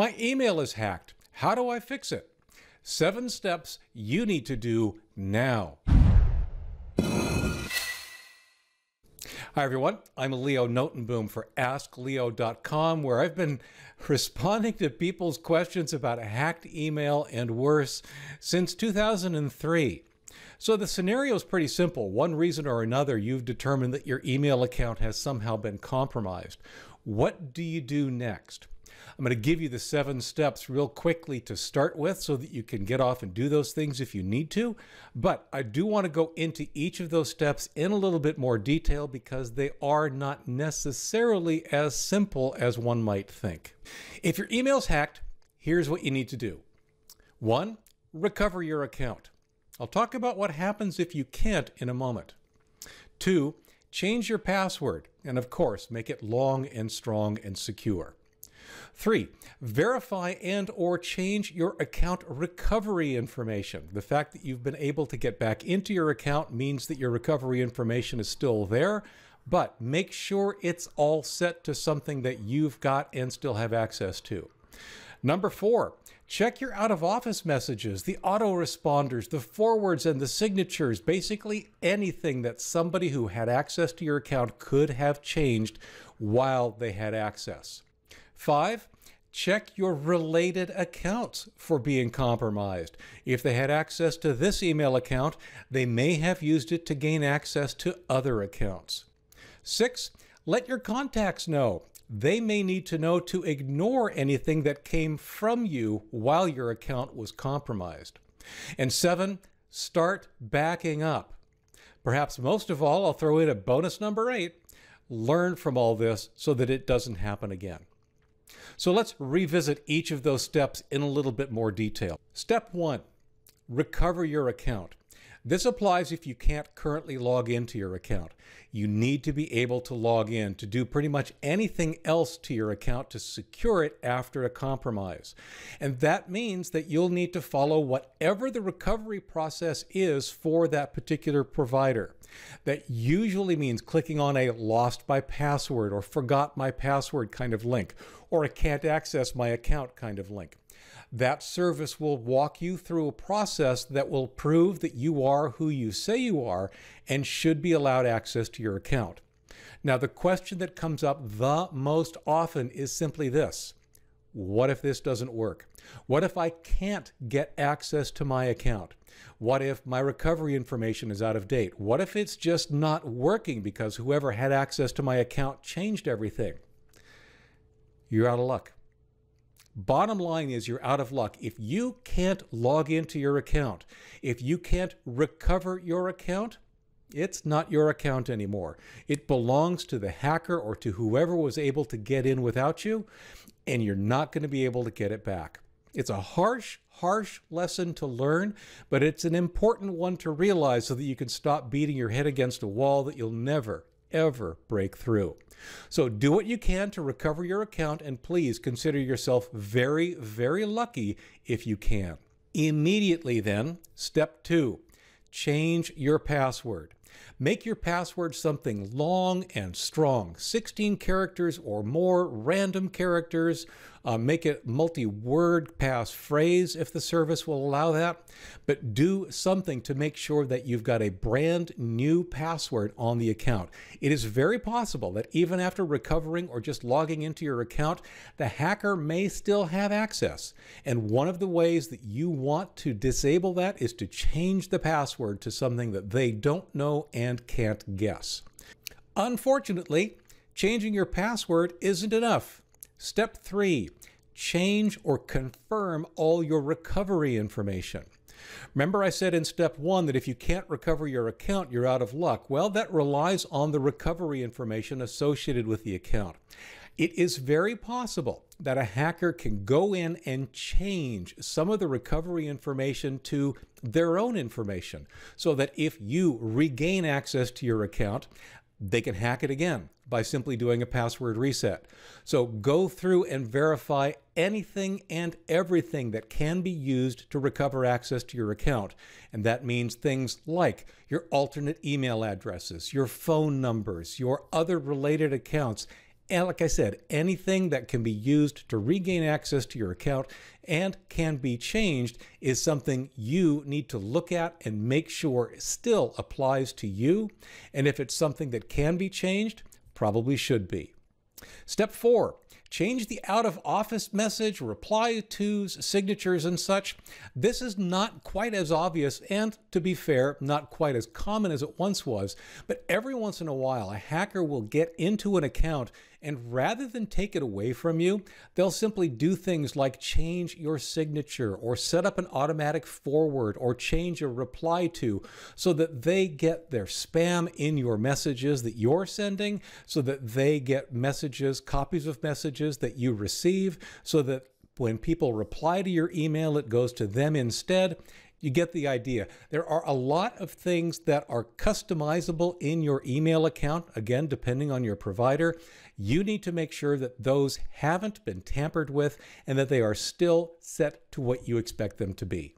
My email is hacked. How do I fix it? 7 steps you need to do now. Hi everyone, I'm Leo Notenboom for AskLeo.com, where I've been responding to people's questions about a hacked email and worse since 2003. So the scenario is pretty simple. One reason or another, you've determined that your email account has somehow been compromised. What do you do next? I'm going to give you the 7 steps real quickly to start with so that you can get off and do those things if you need to. But I do want to go into each of those steps in a little bit more detail because they are not necessarily as simple as one might think. If your email's hacked, here's what you need to do. 1, recover your account. I'll talk about what happens if you can't in a moment. 2, change your password. And of course, make it long and strong and secure. 3, verify and or change your account recovery information. The fact that you've been able to get back into your account means that your recovery information is still there, but make sure it's all set to something that you've got and still have access to. Number 4, check your out-of-office messages, the autoresponders, the forwards, and the signatures, basically anything that somebody who had access to your account could have changed while they had access. 5, check your related accounts for being compromised. If they had access to this email account, they may have used it to gain access to other accounts. 6, let your contacts know. They may need to know to ignore anything that came from you while your account was compromised. And 7, start backing up. Perhaps most of all, I'll throw in a bonus number 8, learn from all this so that it doesn't happen again. So let's revisit each of those steps in a little bit more detail. Step 1, recover your account. This applies if you can't currently log into your account. You need to be able to log in to do pretty much anything else to your account to secure it after a compromise. And that means that you'll need to follow whatever the recovery process is for that particular provider. That usually means clicking on a lost my password or forgot my password kind of link, or a can't access my account kind of link. That service will walk you through a process that will prove that you are who you say you are and should be allowed access to your account. Now, the question that comes up the most often is simply this. What if this doesn't work? What if I can't get access to my account? What if my recovery information is out of date? What if it's just not working because whoever had access to my account changed everything? You're out of luck. Bottom line is you're out of luck. If you can't log into your account, if you can't recover your account, it's not your account anymore. It belongs to the hacker or to whoever was able to get in without you, and you're not going to be able to get it back. It's a harsh lesson to learn, but it's an important one to realize so that you can stop beating your head against a wall that you'll never, ever break through. So do what you can to recover your account, and please consider yourself very, very lucky if you can. Immediately then, step 2, change your password. Make your password something long and strong, 16 characters or more, random characters. Make it multi-word pass phrase if the service will allow that. But do something to make sure that you've got a brand new password on the account. It is very possible that even after recovering or just logging into your account, the hacker may still have access. And one of the ways that you want to disable that is to change the password to something that they don't know and can't guess. Unfortunately, changing your password isn't enough. Step 3, change or confirm all your recovery information. Remember I said in step 1 that if you can't recover your account, you're out of luck. Well, that relies on the recovery information associated with the account. It is very possible that a hacker can go in and change some of the recovery information to their own information so that if you regain access to your account, they can hack it again by simply doing a password reset. So go through and verify anything and everything that can be used to recover access to your account. And that means things like your alternate email addresses, your phone numbers, your other related accounts, And like I said, anything that can be used to regain access to your account and can be changed is something you need to look at and make sure it still applies to you. And if it's something that can be changed, probably should be. Step 4, change the out of office message, reply tos, signatures and such. This is not quite as obvious and, to be fair, not quite as common as it once was, but every once in a while a hacker will get into an account and rather than take it away from you, they'll simply do things like change your signature or set up an automatic forward or change a reply to so that they get their spam in your messages that you're sending, so that they get messages, copies of messages that you receive, so that when people reply to your email, it goes to them instead. You get the idea. There are a lot of things that are customizable in your email account, again, depending on your provider. You need to make sure that those haven't been tampered with and that they are still set to what you expect them to be.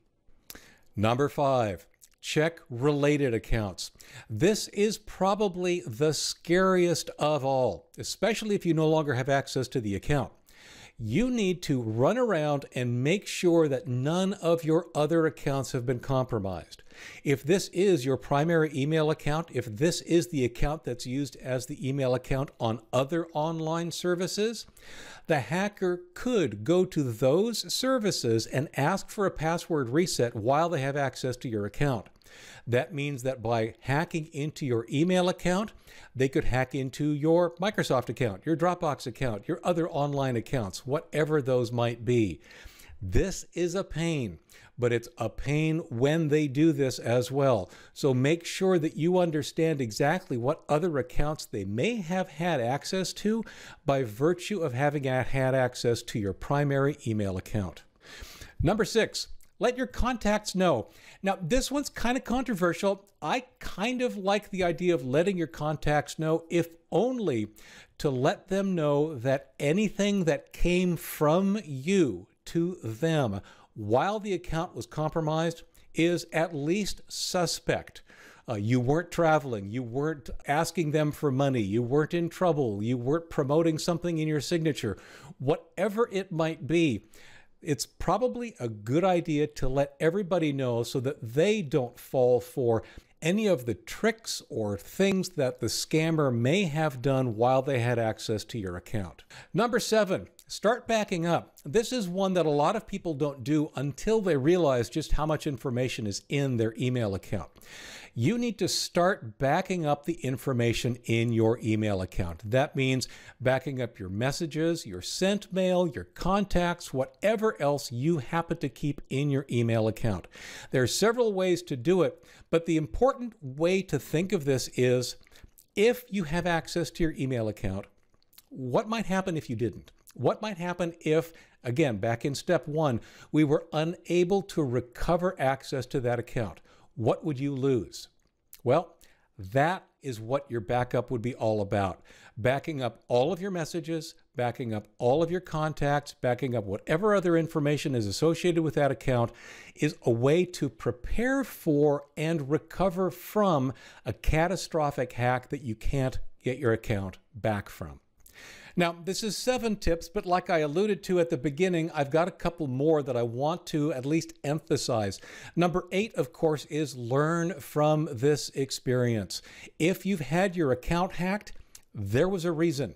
Number 5. Check related accounts. This is probably the scariest of all, especially if you no longer have access to the account. You need to run around and make sure that none of your other accounts have been compromised. If this is your primary email account, if this is the account that's used as the email account on other online services, the hacker could go to those services and ask for a password reset while they have access to your account. That means that by hacking into your email account, they could hack into your Microsoft account, your Dropbox account, your other online accounts, whatever those might be. This is a pain, but it's a pain when they do this as well. So make sure that you understand exactly what other accounts they may have had access to by virtue of having had access to your primary email account. Number 6. Let your contacts know. Now, this one's kind of controversial. I kind of like the idea of letting your contacts know, if only to let them know that anything that came from you to them while the account was compromised is at least suspect. You weren't traveling, you weren't asking them for money, you weren't in trouble, you weren't promoting something in your signature, whatever it might be. It's probably a good idea to let everybody know so that they don't fall for any of the tricks or things that the scammer may have done while they had access to your account. Number 7, start backing up. This is one that a lot of people don't do until they realize just how much information is in their email account. You need to start backing up the information in your email account. That means backing up your messages, your sent mail, your contacts, whatever else you happen to keep in your email account. There are several ways to do it, but the important way to think of this is if you have access to your email account, what might happen if you didn't? What might happen if, again, back in step 1, we were unable to recover access to that account? What would you lose? Well, that is what your backup would be all about. Backing up all of your messages, backing up all of your contacts, backing up whatever other information is associated with that account is a way to prepare for and recover from a catastrophic hack that you can't get your account back from. Now, this is 7 tips, but like I alluded to at the beginning, I've got a couple more that I want to at least emphasize. Number 8, of course, is learn from this experience. If you've had your account hacked, there was a reason.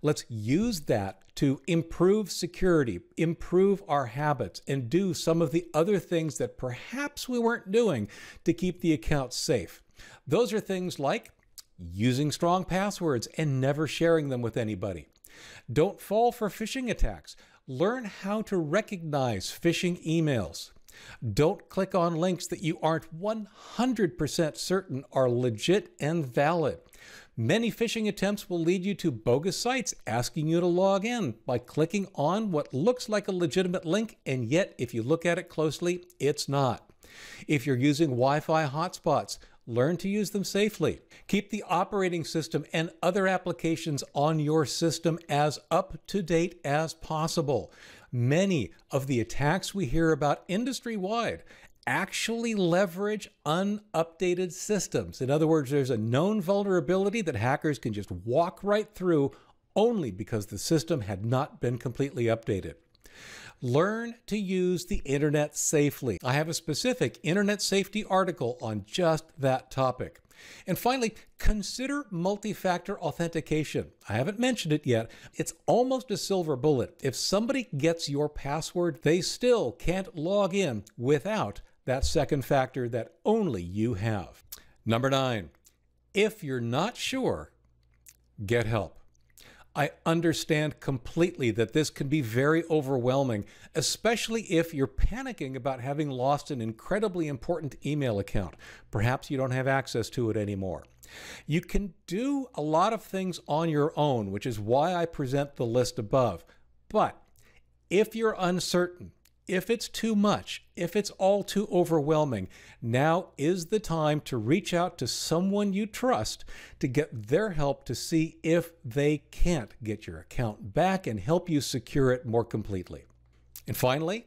Let's use that to improve security, improve our habits, and do some of the other things that perhaps we weren't doing to keep the account safe. Those are things like using strong passwords and never sharing them with anybody. Don't fall for phishing attacks. Learn how to recognize phishing emails. Don't click on links that you aren't 100% certain are legit and valid. Many phishing attempts will lead you to bogus sites asking you to log in by clicking on what looks like a legitimate link, and yet if you look at it closely, it's not. If you're using Wi-Fi hotspots, learn to use them safely. Keep the operating system and other applications on your system as up to date as possible. Many of the attacks we hear about industry-wide actually leverage unupdated systems. In other words, there's a known vulnerability that hackers can just walk right through only because the system had not been completely updated. Learn to use the internet safely. I have a specific internet safety article on just that topic. And finally, consider multi-factor authentication. I haven't mentioned it yet. It's almost a silver bullet. If somebody gets your password, they still can't log in without that second factor that only you have. Number 9, if you're not sure, get help. I understand completely that this can be very overwhelming, especially if you're panicking about having lost an incredibly important email account. Perhaps you don't have access to it anymore. You can do a lot of things on your own, which is why I present the list above. But if you're uncertain, if it's too much, if it's all too overwhelming, now is the time to reach out to someone you trust to get their help to see if they can't get your account back and help you secure it more completely. And finally,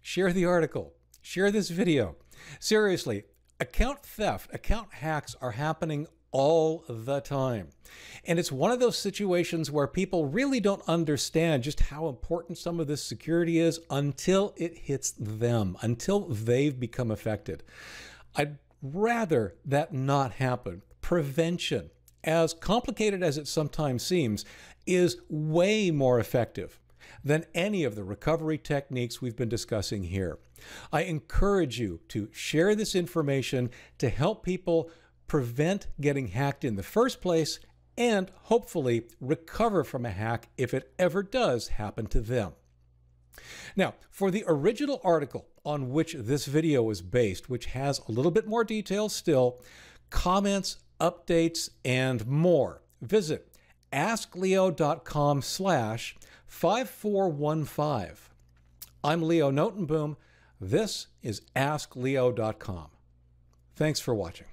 share the article, share this video. Seriously, account theft, account hacks are happening all the time. And it's one of those situations where people really don't understand just how important some of this security is until it hits them, until they've become affected. I'd rather that not happen. Prevention, as complicated as it sometimes seems, is way more effective than any of the recovery techniques we've been discussing here. I encourage you to share this information to help people prevent getting hacked in the first place, and hopefully recover from a hack if it ever does happen to them. Now, for the original article on which this video is based, which has a little bit more detail still, comments, updates, and more, visit askleo.com/5415. I'm Leo Notenboom. This is askleo.com. Thanks for watching.